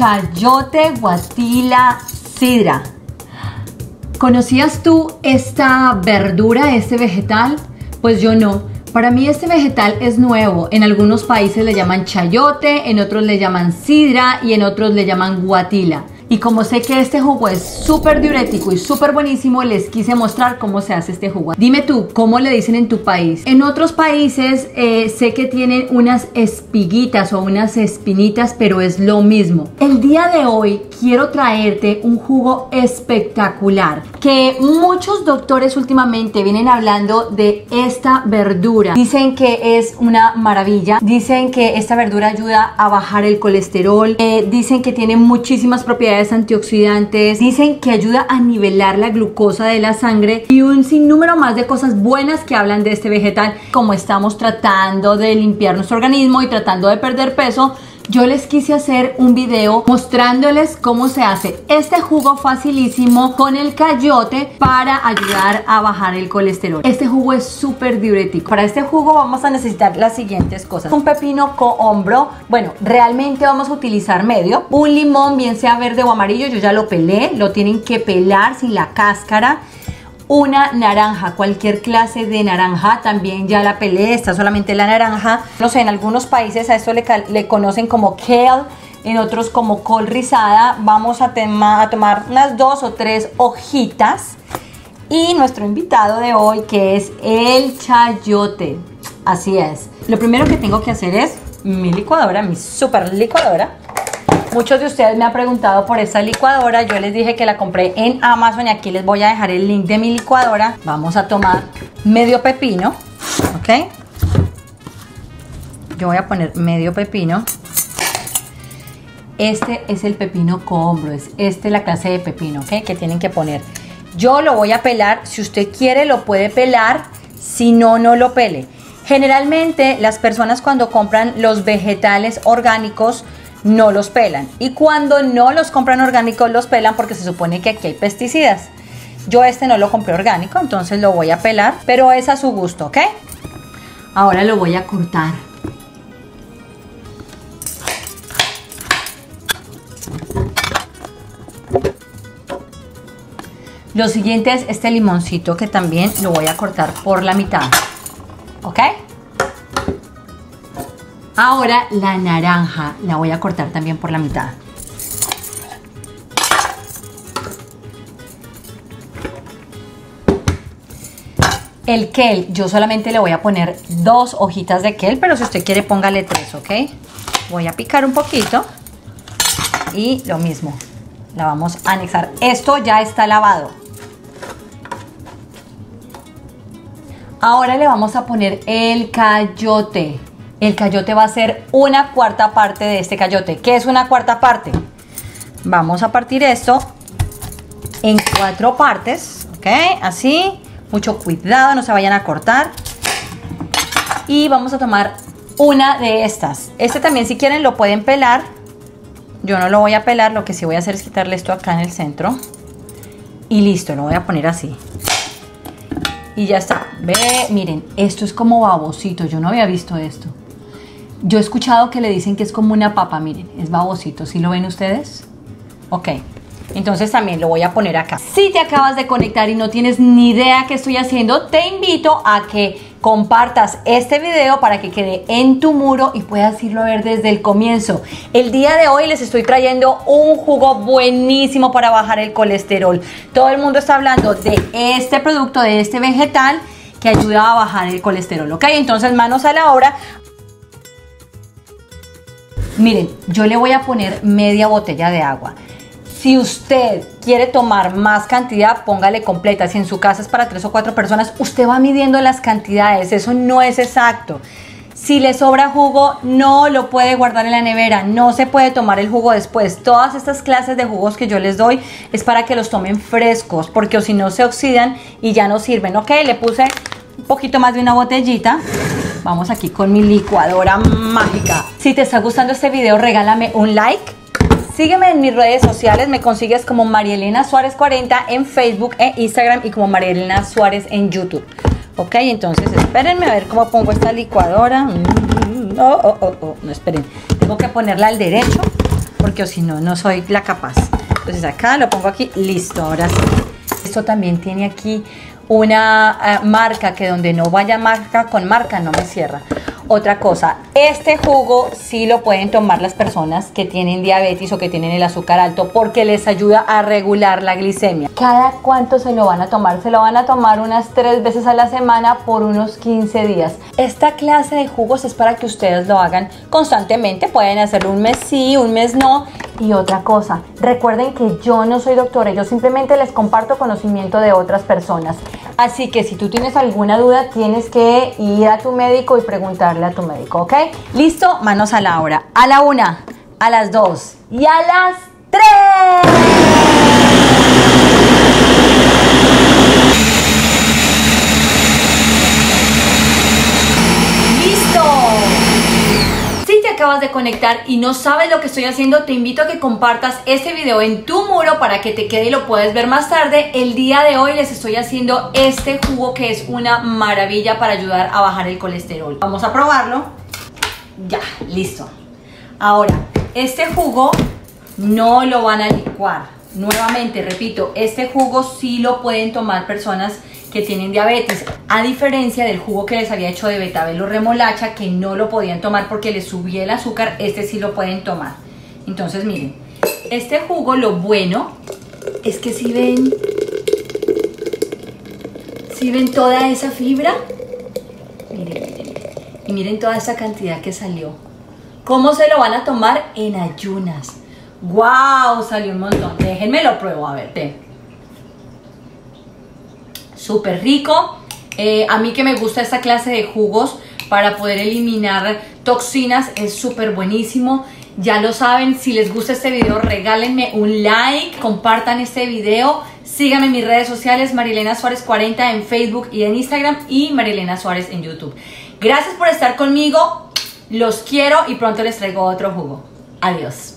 chayote, guatila, sidra. ¿Conocías tú esta verdura, este vegetal? Pues yo no. Para mí este vegetal es nuevo. En algunos países le llaman chayote, en otros le llaman sidra y en otros le llaman guatila. Y como sé que este jugo es súper diurético y súper buenísimo, les quise mostrar cómo se hace este jugo. Dime tú, ¿cómo le dicen en tu país? En otros países sé que tienen unas espiguitas o unas espinitas, pero es lo mismo. El día de hoy quiero traerte un jugo espectacular, que muchos doctores últimamente vienen hablando de esta verdura. Dicen que es una maravilla, dicen que esta verdura ayuda a bajar el colesterol, dicen que tiene muchísimas propiedades antioxidantes, dicen que ayuda a nivelar la glucosa de la sangre y un sinnúmero más de cosas buenas que hablan de este vegetal. Como estamos tratando de limpiar nuestro organismo y tratando de perder peso, yo les quise hacer un video mostrándoles cómo se hace este jugo facilísimo con el chayote para ayudar a bajar el colesterol. Este jugo es súper diurético. Para este jugo vamos a necesitar las siguientes cosas. Un pepino cohombro, bueno, realmente vamos a utilizar medio. Un limón, bien sea verde o amarillo, yo ya lo pelé, lo tienen que pelar sin la cáscara. Una naranja, cualquier clase de naranja, también ya la pelé, está solamente la naranja. No sé, en algunos países a esto le conocen como kale, en otros como col rizada. Vamos a tomar unas 2 o 3 hojitas. Y nuestro invitado de hoy, que es el chayote. Así es. Lo primero que tengo que hacer es mi licuadora, mi super licuadora. Muchos de ustedes me han preguntado por esta licuadora. Yo les dije que la compré en Amazon y aquí les voy a dejar el link de mi licuadora. Vamos a tomar medio pepino, ¿ok? Yo voy a poner medio pepino. Este es el pepino cohombro, es la clase de pepino, ¿ok? Que tienen que poner. Yo lo voy a pelar, si usted quiere lo puede pelar, si no, no lo pele. Generalmente las personas cuando compran los vegetales orgánicos no los pelan, y cuando no los compran orgánicos los pelan porque se supone que aquí hay pesticidas. Yo este no lo compré orgánico, entonces lo voy a pelar, pero es a su gusto, ¿ok? Ahora lo voy a cortar. Lo siguiente es este limoncito, que también lo voy a cortar por la mitad, ¿ok? Ahora la naranja la voy a cortar también por la mitad. El kale, yo solamente le voy a poner 2 hojitas de kale, pero si usted quiere póngale 3, ¿ok? Voy a picar un poquito y lo mismo, la vamos a anexar. Esto ya está lavado. Ahora le vamos a poner el chayote. El chayote va a ser 1/4 parte de este chayote. ¿Qué es 1/4 parte? Vamos a partir esto en 4 partes, ¿ok? Así, mucho cuidado, no se vayan a cortar. Y vamos a tomar una de estas. Este también, si quieren, lo pueden pelar. Yo no lo voy a pelar, lo que sí voy a hacer es quitarle esto acá en el centro. Y listo, lo voy a poner así. Y ya está. Ve, miren, esto es como babosito, yo no había visto esto. Yo he escuchado que le dicen que es como una papa, miren, es babosito, ¿sí lo ven ustedes? Ok, entonces también lo voy a poner acá. Si te acabas de conectar y no tienes ni idea qué estoy haciendo, te invito a que compartas este video para que quede en tu muro y puedas irlo a ver desde el comienzo. El día de hoy les estoy trayendo un jugo buenísimo para bajar el colesterol. Todo el mundo está hablando de este producto, de este vegetal que ayuda a bajar el colesterol, ¿ok? Entonces manos a la obra. Miren, yo le voy a poner media botella de agua. Si usted quiere tomar más cantidad, póngale completa. Si en su casa es para 3 o 4 personas, usted va midiendo las cantidades. Eso no es exacto. Si le sobra jugo, no lo puede guardar en la nevera. No se puede tomar el jugo después. Todas estas clases de jugos que yo les doy es para que los tomen frescos, porque si no se oxidan y ya no sirven. Ok, le puse un poquito más de una botellita. Vamos aquí con mi licuadora mágica. Si te está gustando este video, regálame un like. Sígueme en mis redes sociales, me consigues como María Elena Suárez 40 en Facebook e Instagram y como María Elena Suárez en YouTube. Ok, entonces espérenme a ver cómo pongo esta licuadora. No, esperen, tengo que ponerla al derecho porque o si no, no soy la capaz. Entonces acá lo pongo aquí, listo, ahora sí. Esto también tiene aquí una marca, que donde no vaya marca con marca no me cierra. Otra cosa, este jugo sí lo pueden tomar las personas que tienen diabetes o que tienen el azúcar alto, porque les ayuda a regular la glicemia. ¿Cada cuánto se lo van a tomar? Se lo van a tomar unas 3 veces a la semana por unos 15 días. Esta clase de jugos es para que ustedes lo hagan constantemente. Pueden hacerlo un mes sí, un mes no. Y otra cosa, recuerden que yo no soy doctora, yo simplemente les comparto conocimiento de otras personas. Así que si tú tienes alguna duda, tienes que ir a tu médico y preguntarle a tu médico, ¿ok? Listo, manos a la obra. A la 1, a las 2 y a las 3. Acabas de conectar y no sabes lo que estoy haciendo, te invito a que compartas este video en tu muro para que te quede y lo puedes ver más tarde. El día de hoy les estoy haciendo este jugo que es una maravilla para ayudar a bajar el colesterol. Vamos a probarlo. Ya, listo. Ahora, este jugo no lo van a licuar. Nuevamente, repito, este jugo sí lo pueden tomar personas que tienen diabetes, a diferencia del jugo que les había hecho de betabel o remolacha, que no lo podían tomar porque les subía el azúcar. Este sí lo pueden tomar. Entonces miren, este jugo, lo bueno es que si ven toda esa fibra, miren, miren, y miren toda esa cantidad que salió. ¿Cómo se lo van a tomar? En ayunas. ¡Wow! Salió un montón. Déjenme lo pruebo, a ver, ten. Súper rico. A mí que me gusta esta clase de jugos para poder eliminar toxinas, es súper buenísimo. Ya lo saben, si les gusta este video, regálenme un like, compartan este video, síganme en mis redes sociales, María Elena Suárez 40 en Facebook y en Instagram, y María Elena Suárez en YouTube. Gracias por estar conmigo, los quiero y pronto les traigo otro jugo. Adiós.